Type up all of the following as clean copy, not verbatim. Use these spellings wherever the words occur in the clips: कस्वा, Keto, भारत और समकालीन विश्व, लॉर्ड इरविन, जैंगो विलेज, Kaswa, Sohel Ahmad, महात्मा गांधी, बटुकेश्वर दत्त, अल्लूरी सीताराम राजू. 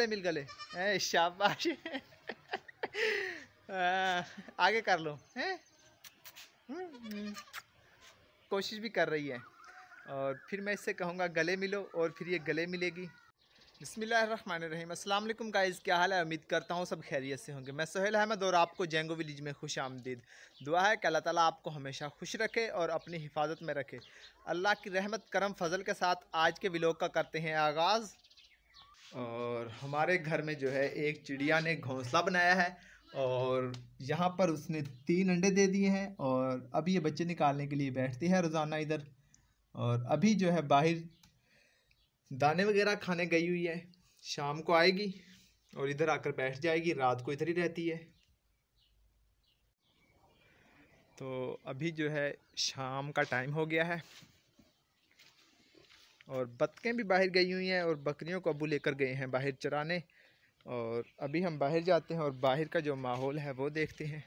मिल गले है, शाबाश। आगे कर लो हैं, कोशिश भी कर रही है। और फिर मैं इससे कहूँगा गले मिलो और फिर ये गले मिलेगी। बिस्मिल्लाहिर्रहमानिर्रहीम। अस्सलाम वालेकुम गाइज़, क्या हाल है? उम्मीद करता हूँ सब खैरियत से होंगे। मैं सोहेल अहमद और आपको जैंगो विलेज में खुश आमदीद। दुआ है कि अल्लाह ताला आपको हमेशा खुश रखे और अपनी हिफाजत में रखे। अल्लाह की रहमत करम फजल के साथ आज के व्लॉग का करते हैं आगाज़। और हमारे घर में जो है एक चिड़िया ने घोंसला बनाया है और यहाँ पर उसने 3 अंडे दे दिए हैं और अभी ये बच्चे निकालने के लिए बैठती है रोज़ाना इधर। और अभी जो है बाहर दाने वगैरह खाने गई हुई है, शाम को आएगी और इधर आकर बैठ जाएगी, रात को इधर ही रहती है। तो अभी जो है शाम का टाइम हो गया है और बतखें भी बाहर गई हुई हैं और बकरियों को अबू लेकर गए हैं बाहर चराने। और अभी हम बाहर जाते हैं और बाहर का जो माहौल है वो देखते हैं।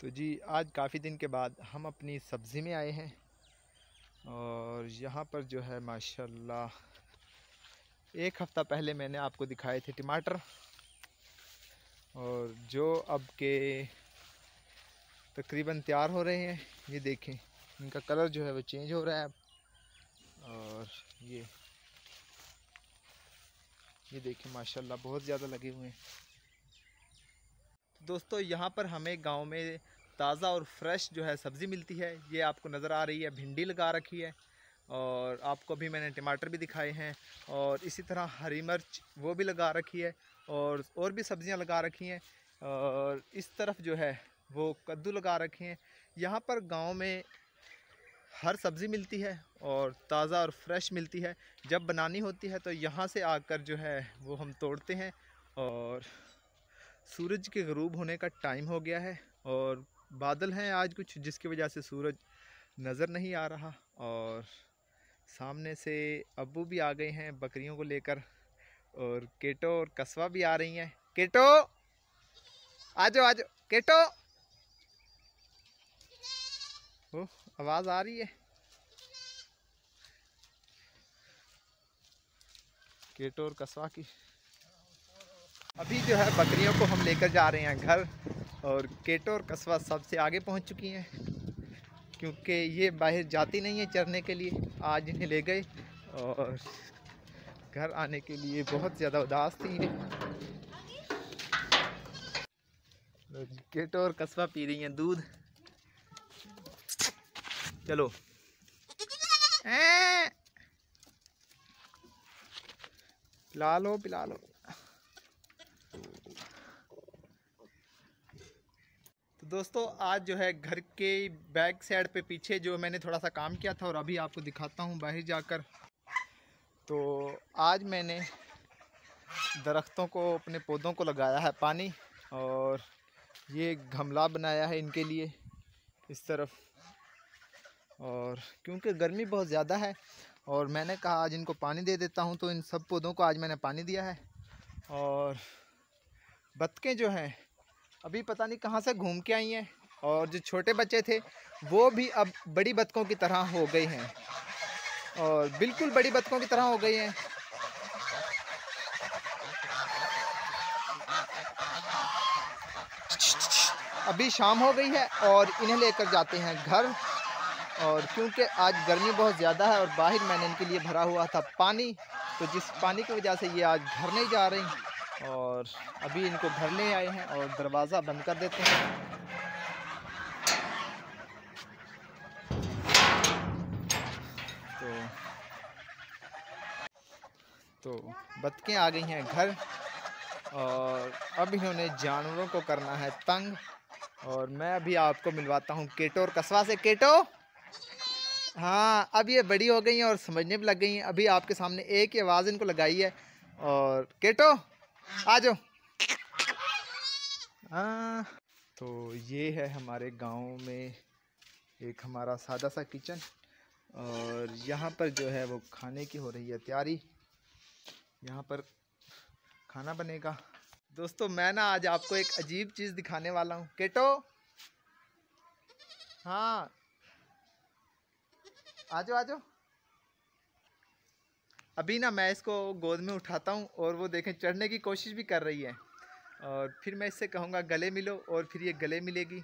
तो जी आज काफ़ी दिन के बाद हम अपनी सब्ज़ी में आए हैं और यहाँ पर जो है माशाल्लाह 1 हफ़्ता पहले मैंने आपको दिखाए थे टमाटर, और जो अब के तकरीबन तैयार हो रहे हैं। ये देखें इनका कलर जो है वो चेंज हो रहा है अब। और ये देखिए माशाल्लाह बहुत ज़्यादा लगे हुए हैं। दोस्तों यहाँ पर हमें गांव में ताज़ा और फ्रेश जो है सब्ज़ी मिलती है। ये आपको नज़र आ रही है, भिंडी लगा रखी है और आपको भी मैंने टमाटर भी दिखाए हैं और इसी तरह हरी मिर्च वो भी लगा रखी है और भी सब्ज़ियाँ लगा रखी हैं। और इस तरफ जो है वो कद्दू लगा रखे हैं। यहाँ पर गाँव में हर सब्ज़ी मिलती है और ताज़ा और फ्रेश मिलती है। जब बनानी होती है तो यहाँ से आकर जो है वो हम तोड़ते हैं। और सूरज के ग़ुरूब होने का टाइम हो गया है और बादल हैं आज कुछ, जिसकी वजह से सूरज नज़र नहीं आ रहा। और सामने से अब्बू भी आ गए हैं बकरियों को लेकर और केटो और कस्वा भी आ रही हैं। केटो आजो आजो, केटो आवाज़ आ रही है? केटो और कसवा की। अभी जो है बकरियों को हम लेकर जा रहे हैं घर और केटो और कसवा सबसे आगे पहुंच चुकी हैं क्योंकि ये बाहर जाती नहीं है चरने के लिए। आज इन्हें ले गए और घर आने के लिए बहुत ज़्यादा उदास थी ये। केटो और कसवा पी रही हैं दूध। चलो पिला लो पिला लो। तो दोस्तों आज जो है घर के बैक साइड पे पीछे जो मैंने थोड़ा सा काम किया था और अभी आपको दिखाता हूँ बाहर जाकर। तो आज मैंने दरख्तों को, अपने पौधों को लगाया है पानी और ये गमला बनाया है इनके लिए इस तरफ। और क्योंकि गर्मी बहुत ज़्यादा है और मैंने कहा आज इनको पानी दे देता हूँ, तो इन सब पौधों को आज मैंने पानी दिया है। और बतखें जो हैं अभी पता नहीं कहाँ से घूम के आई हैं और जो छोटे बच्चे थे वो भी अब बड़ी बतखों की तरह हो गई हैं और बिल्कुल बड़ी बतखों की तरह हो गई हैं। अभी शाम हो गई है और इन्हें लेकर जाते हैं घर। और क्योंकि आज गर्मी बहुत ज़्यादा है और बाहर मैंने इनके लिए भरा हुआ था पानी, तो जिस पानी की वजह से ये आज घर नहीं जा रही और अभी इनको घर ले आए हैं। और दरवाज़ा बंद कर देते हैं। तो बतखें आ गई हैं घर और अब इन्होंने जानवरों को करना है तंग। और मैं अभी आपको मिलवाता हूँ केटो और कसवा से। केटो, हाँ अब ये बड़ी हो गई हैं और समझने भी लग गई हैं। अभी आपके सामने एक ही आवाज़ इनको लगाई है। और केटो आ जाओ। हाँ तो ये है हमारे गांव में एक हमारा सादा सा किचन और यहाँ पर जो है वो खाने की हो रही है तैयारी। यहाँ पर खाना बनेगा। दोस्तों मैं ना आज आपको एक अजीब चीज़ दिखाने वाला हूँ। केटो, हाँ आजो आजो। अभी ना मैं इसको गोद में उठाता हूँ और वो देखें चढ़ने की कोशिश भी कर रही है, और फिर मैं इससे कहूँगा गले मिलो और फिर ये गले मिलेगी।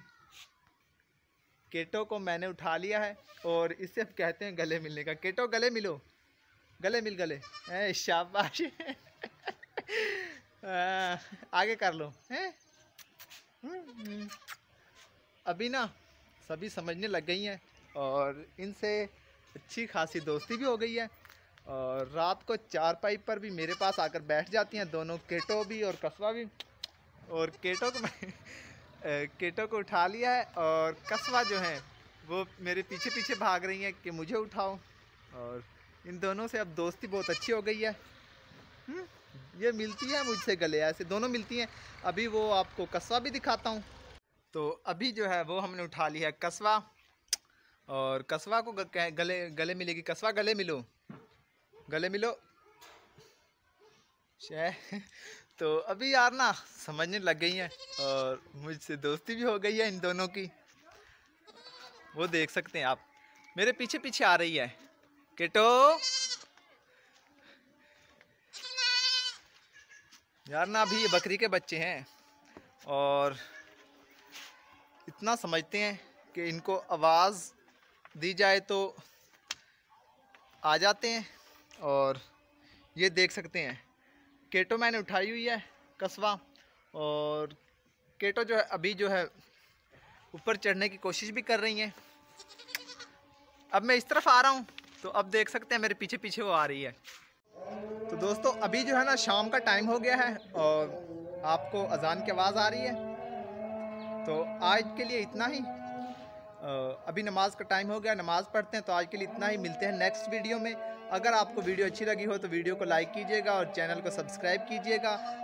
केटो को मैंने उठा लिया है और इससे अब कहते हैं गले मिलने का। केटो गले मिलो, गले मिल गले, शाबाश आगे कर लो। हैं अभी ना सभी समझने लग गई हैं और इनसे अच्छी खासी दोस्ती भी हो गई है, और रात को चारपाई पर भी मेरे पास आकर बैठ जाती हैं दोनों, केटो भी और कस्वा भी। और केटो को उठा लिया है और कस्वा जो है वो मेरे पीछे पीछे भाग रही हैं कि मुझे उठाओ, और इन दोनों से अब दोस्ती बहुत अच्छी हो गई है। ये मिलती है मुझसे गले, ऐसे दोनों मिलती हैं। अभी वो आपको कस्वा भी दिखाता हूँ। तो अभी जो है वो हमने उठा लिया है कस्वा, और कस्वा को गले मिलेगी। कस्वा गले मिलो, गले मिलो। तो अभी यार ना समझने लग गई हैं और मुझसे दोस्ती भी हो गई है इन दोनों की। वो देख सकते हैं आप, मेरे पीछे पीछे आ रही है केटो। यार ना अभी ये बकरी के बच्चे हैं और इतना समझते हैं कि इनको आवाज़ दी जाए तो आ जाते हैं। और ये देख सकते हैं केटो मैंने उठाई हुई है कस्वा, और केटो जो है अभी जो है ऊपर चढ़ने की कोशिश भी कर रही हैं। अब मैं इस तरफ आ रहा हूँ तो अब देख सकते हैं मेरे पीछे पीछे वो आ रही है। तो दोस्तों अभी जो है ना शाम का टाइम हो गया है और आपको अजान की आवाज़ आ रही है। तो आज के लिए इतना ही, अभी नमाज का टाइम हो गया, नमाज़ पढ़ते हैं। तो आज के लिए इतना ही, मिलते हैं नेक्स्ट वीडियो में। अगर आपको वीडियो अच्छी लगी हो तो वीडियो को लाइक कीजिएगा और चैनल को सब्सक्राइब कीजिएगा।